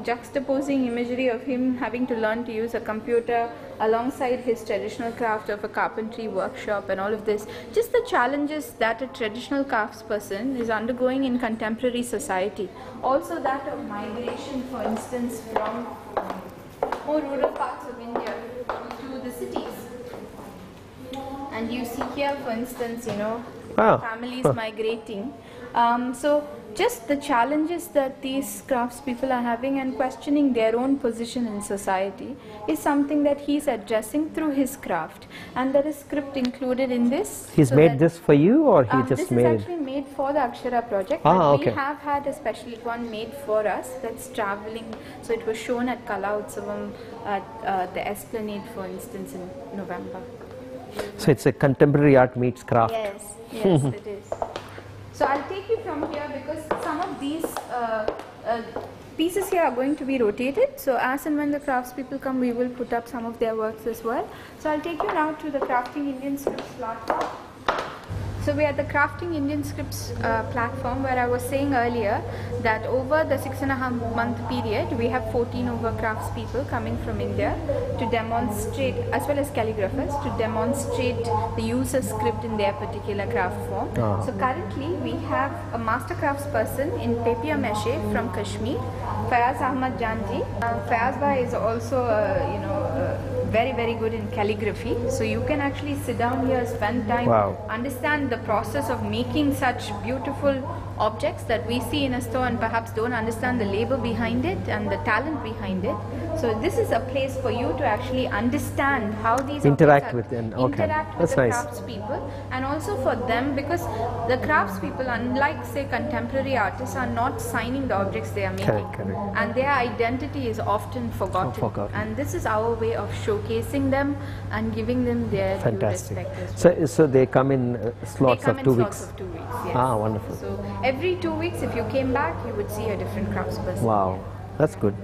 juxtaposing imagery of him having to learn to use a computer alongside his traditional craft of a carpentry workshop and all of this. Just the challenges that a traditional craftsperson is undergoing in contemporary society. Also that of migration, for instance, from more rural parts of India to the cities. And you see here, for instance, families migrating. So just the challenges that these craftspeople are having and questioning their own position in society is something that he's addressing through his craft, and there is script included in this. He's made this for you, or he just made? This is actually made for the Akshara project. We have had a special one made for us that's traveling. So it was shown at Kala Utsavam at the Esplanade, for instance, in November. So it's a contemporary art meets craft. Yes, yes, it is. So I'll take you from here, because some of these pieces here are going to be rotated. So as and when the craftspeople come, we will put up some of their works as well. So I'll take you now to the Crafting Indian Scripts platform. So we are at the Crafting Indian Scripts platform, where I was saying earlier that over the 6.5 month period, we have 14 over craftspeople coming from India to demonstrate, as well as calligraphers, to demonstrate the use of script in their particular craft form. So currently we have a master craftsperson in Pepia Meshe from Kashmir, Fayaz Ahmad Janji. Fayaz Bhai is also very, very good in calligraphy. So you can actually sit down here, spend time, understand the process of making such beautiful objects that we see in a store and perhaps don't understand the labor behind it and the talent behind it. So this is a place for you to actually understand how these interact with them. Okay, that's nice. Craftspeople, and also for them, because the craftspeople, unlike say contemporary artists, are not signing the objects they are making. Correct, correct. And their identity is often forgotten. And this is our way of showcasing them and giving them their fantastic due respect as well. So they come in slots of 2 weeks. Slots of 2 weeks. Yes. Ah, wonderful. So every 2 weeks, if you came back, you would see a different craftsperson. Wow, that's good.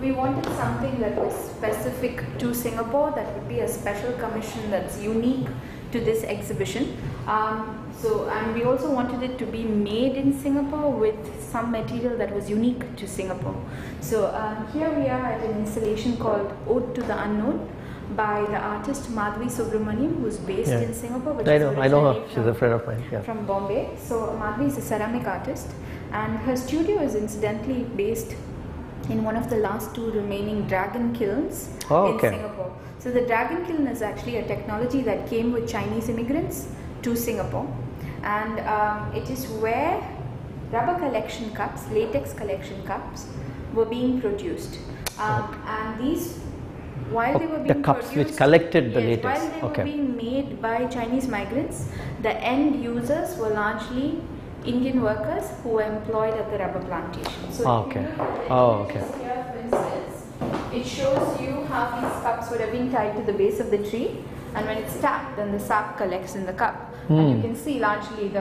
We wanted something that was specific to Singapore, that would be a special commission that's unique to this exhibition. And we also wanted it to be made in Singapore with some material that was unique to Singapore. So here we are at an installation called Ode to the Unknown, by the artist Madhvi Subramaniam, who's based in Singapore. But I know her, she's a friend of mine. Yeah. From Bombay. So Madhvi is a ceramic artist, and her studio is incidentally based in one of the last two remaining dragon kilns in Singapore. So the dragon kiln is actually a technology that came with Chinese immigrants to Singapore, and it is where rubber collection cups, latex collection cups were being produced. And these, while they were being made by Chinese migrants, the end users were largely Indian workers who were employed at the rubber plantation. So here, for instance, it shows you how these cups would have been tied to the base of the tree, and when it's tapped, then the sap collects in the cup. And you can see largely the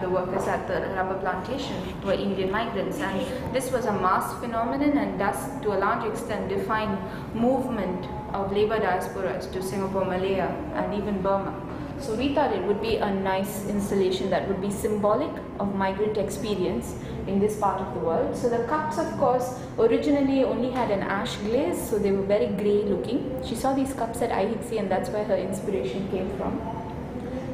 the workers at the rubber plantation were Indian migrants, and this was a mass phenomenon and does to a large extent define movement of labor diasporas to Singapore, Malaya, and even Burma. So we thought it would be a nice installation that would be symbolic of migrant experience in this part of the world. So the cups, of course, originally only had an ash glaze, so they were very grey looking. She saw these cups at IHC, and that's where her inspiration came from.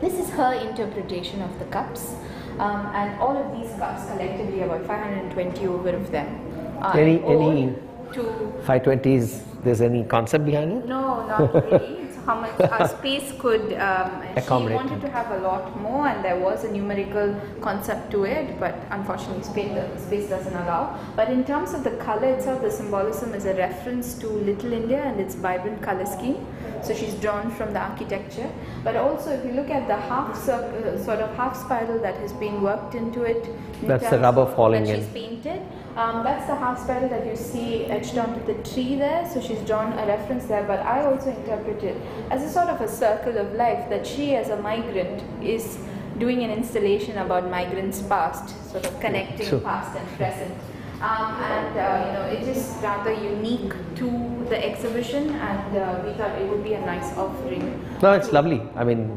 This is her interpretation of the cups, and all of these cups collectively, about 520 over of them, are any 520s, there's any concept behind it? No, not really. How much our space could accommodate. She wanted to have a lot more, and there was a numerical concept to it, but unfortunately space doesn't allow. But in terms of the color itself, the symbolism is a reference to Little India and its vibrant color scheme. So she's drawn from the architecture, but also if you look at the half spiral that has been worked into it, that's the rubber falling in. She's painted. That's the half spiral that you see etched onto the tree there. So she's drawn a reference there, but I also interpret it as a sort of a circle of life that she, as a migrant, is doing an installation about migrants' past, sort of connecting past and present. It is rather unique to the exhibition, and we thought it would be a nice offering. No, it's lovely. I mean,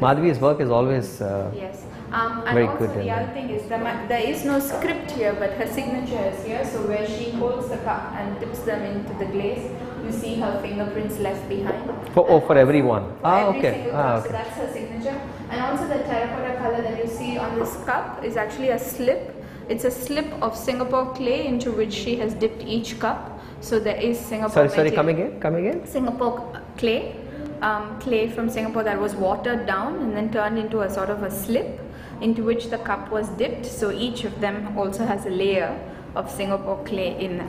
Madhvi's work is always the other thing is there is no script here, but her signature is here. So where she holds the cup and dips them into the glaze, you see her fingerprints left behind. For everyone. So that's her signature. And also the terracotta color that you see on this cup is actually a slip. It's a slip of Singapore clay into which she has dipped each cup. So there is Singapore. Sorry, come again. Singapore clay. Clay from Singapore that was watered down and then turned into a sort of a slip into which the cup was dipped. So each of them also has a layer of Singapore clay in them.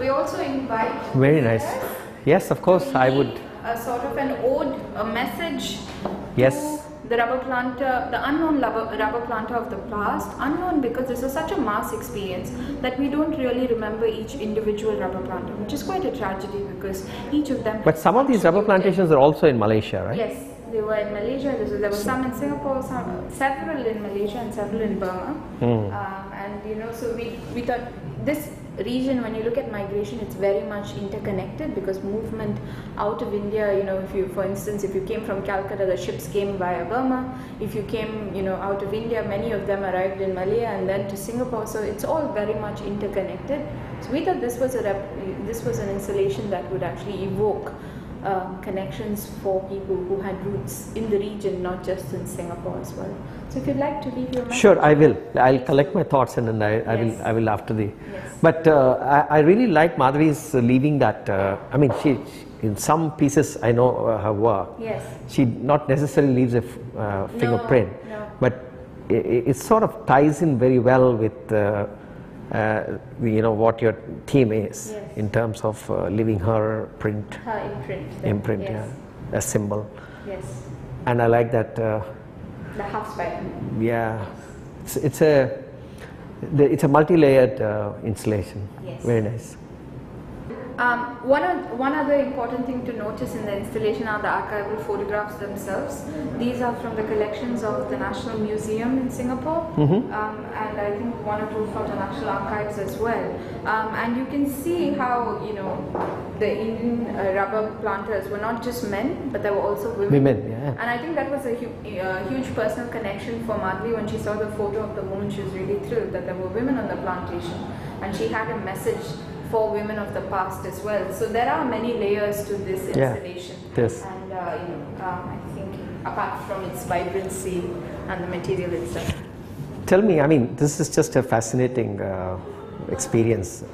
We also invite very nice. Yes, of course, I would. A sort of an ode, a message. Yes. The rubber planter, the unknown rubber planter of the past, unknown because this was such a mass experience that we don't really remember each individual rubber planter, which is quite a tragedy because each of them. But some of these rubber plantations are also in Malaysia, right? Yes, they were in Malaysia. There were some in Singapore, several in Malaysia, and several in Burma. So we thought this region, when you look at migration, it's very much interconnected because movement out of India, for instance, if you came from Calcutta, the ships came via Burma. If you came, out of India, many of them arrived in Malaya and then to Singapore. So it's all very much interconnected. So we thought this was an installation that would actually evoke connections for people who had roots in the region, not just in Singapore as well. So if you'd like to leave your message. Sure, I will. I'll collect my thoughts and then I will after the. Yes. But I really like Madhvi's leaving that. I mean, she in some pieces I know her work. Yes. She not necessarily leaves a fingerprint, no. But it sort of ties in very well with you know what your theme is, yes, in terms of leaving her print. Her imprint. Imprint, yes. Yeah, a symbol. Yes. And I like that. The half spider. Yeah, it's a multi-layered installation. Yes. Very nice. One other important thing to notice in the installation are the archival photographs themselves. These are from the collections of the National Museum in Singapore, mm-hmm, and I think one or two from the National Archives as well. And you can see how, you know, the Indian rubber planters were not just men, but there were also women. Women, yeah. And I think that was a huge personal connection for Madhvi when she saw the photo of the woman. She was really thrilled that there were women on the plantation, and she had a message for women of the past as well. So there are many layers to this installation. Yeah, yes. And you know, I think apart from its vibrancy and the material itself. Tell me, I mean, this is just a fascinating experience,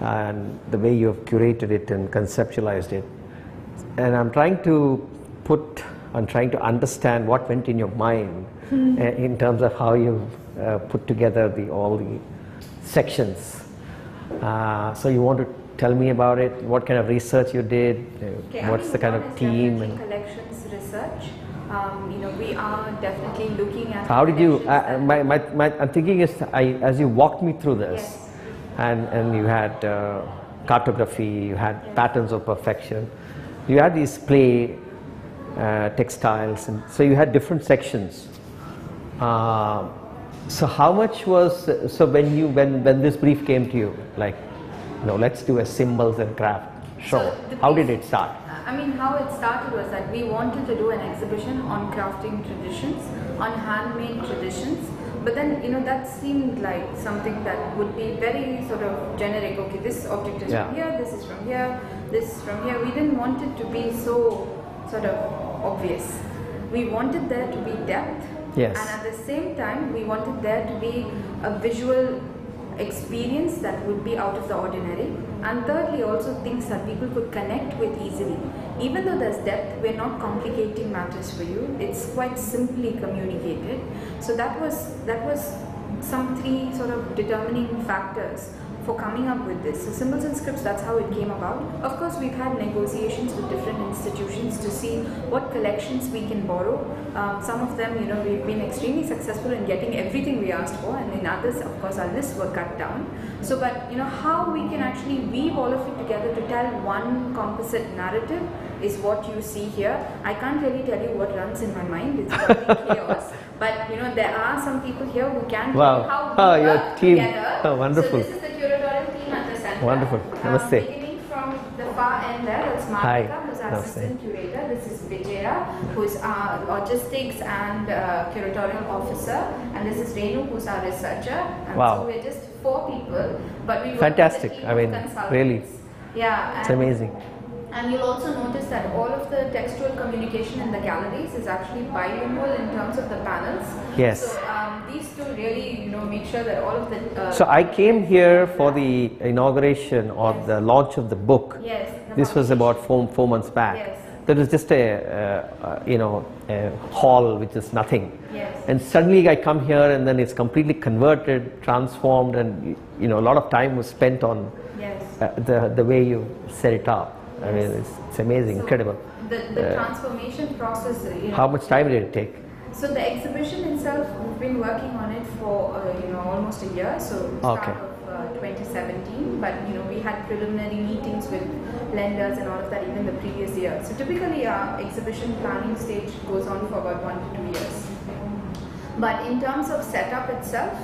and the way you have curated it and conceptualized it. And I'm trying to understand what went in your mind in terms of how you put together all the sections. So you want to tell me about it? What kind of research you did? What's the kind of team? And collections research. You know, we are definitely looking at. How did you? I'm thinking is, as you walked me through this, yes, and you had cartography, you had, yes, patterns of perfection, you had these clay, textiles, and so you had different sections. So how much was, so when this brief came to you, like, no, let's do a symbols and craft show, so how did it start? I mean, how it started was that we wanted to do an exhibition on crafting traditions, on handmade traditions, but then, you know, that seemed like something that would be very sort of generic. Okay, this object is, yeah, from here, this is from here, this is from here. We didn't want it to be so sort of obvious. We wanted there to be depth. Yes. And at the same time, we wanted there to be a visual experience that would be out of the ordinary. And thirdly, also things that people could connect with easily. Even though there's depth, we're not complicating matters for you. It's quite simply communicated. So that was some three sort of determining factors for coming up with this. So symbols and scripts, that's how it came about. Of course, we've had negotiations with different institutions to see what collections we can borrow. Some of them, you know, we've been extremely successful in getting everything we asked for, and in others, of course, our lists were cut down. So, but you know, how we can actually weave all of it together to tell one composite narrative is what you see here. I can't really tell you what runs in my mind, it's probably chaos. But you know, there are some people here who can, wow, tell how we work together. Oh, wonderful. So this is the curatorial team at the center. Wonderful. Namaste. Beginning from the far end there, it's Marika, who's our assistant curator. This is Vijaya, who's our logistics and curatorial officer. And this is Renu, who's our researcher. And wow. So we're just four people, but we work fantastic. With a team, I mean, of really. Yeah. It's amazing. And you'll also notice that all of the textual communication in the galleries is actually bilingual in terms of the panels. Yes. So these two really, you know, make sure that all of the... so I came here for the inauguration or, yes, the launch of the book. Yes. This was about four months back. Yes. There was just a, you know, a hall which is nothing. Yes. And suddenly I come here and then it's completely converted, transformed, and, you know, a lot of time was spent on, yes, the way you set it up. I mean, it's amazing, so incredible. The transformation process. You know, how much time did it take? So the exhibition itself, we've been working on it for you know, almost a year. So start, okay, of 2017. But you know, we had preliminary meetings with lenders and all of that even the previous year. So typically, our exhibition planning stage goes on for about 1 to 2 years. But in terms of setup itself,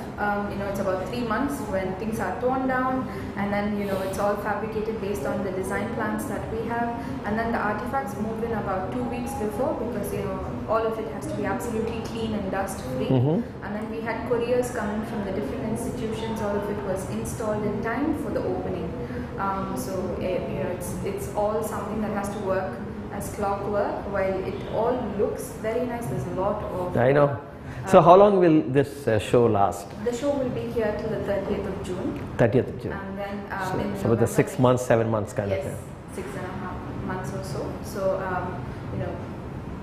you know, it's about 3 months when things are torn down, and then, you know, it's all fabricated based on the design plans that we have, and then the artifacts move in about 2 weeks before, because, you know, all of it has to be absolutely clean and dust free. Mm-hmm. And then we had couriers coming from the different institutions. All of it was installed in time for the opening. So you know, it's all something that has to work as clockwork, while it all looks very nice. There's a lot of, I know. So how long will this show last? The show will be here till the 30th of June. 30th of June. And then so about the 6 months, 7 months kind, yes, of thing. Yes, 6.5 months. months or so. So you know,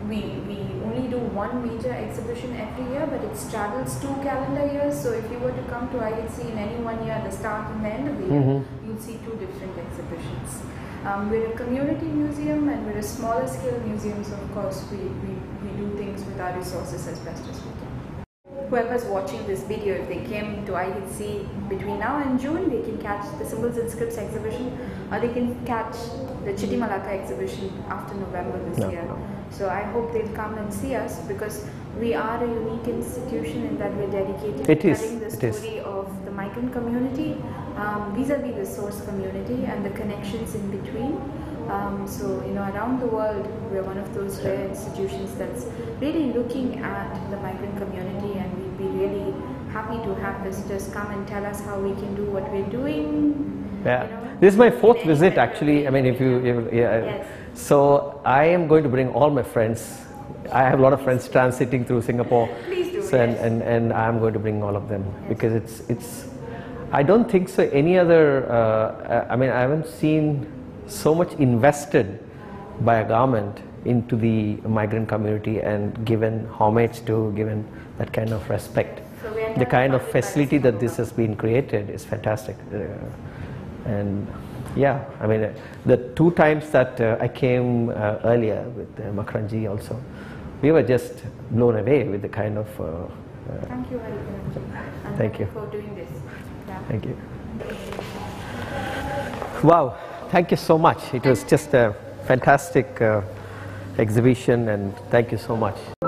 we only do one major exhibition every year, but it travels 2 calendar years. So if you were to come to IHC in any one year, the start and the end of the year, you'll see 2 different exhibitions. We're a community museum and we're a smaller scale museum, so of course we do things with our resources as best as we can. Whoever's watching this video, if they came to IHC between now and June, they can catch the Symbols and Scripts exhibition, or they can catch the Chittimalaka exhibition after November this year. So I hope they'll come and see us, because we are a unique institution in that we're dedicated to telling the story of the migrant community vis-a-vis the source community and the connections in between. So you know, around the world, we're one of those rare institutions that's really looking at the migrant community, and we'd be really happy to have visitors come and tell us how we can do what we're doing. Yeah, you know, this is my 4th visit actually. I mean, if you, so I am going to bring all my friends. I have a lot of friends transiting through Singapore. Please do, and I'm going to bring all of them, because it's I don't think so any other I mean, I haven't seen so much invested by a government into the migrant community and given homage to, given that kind of respect. So the kind of facility that this has been created is fantastic. And yeah, I mean, the 2 times that I came earlier with Makranji also, we were just blown away with the kind of... thank you very much. Thank you for doing this. Yeah. Thank you. Wow, thank you so much. It was just a fantastic exhibition, and thank you so much.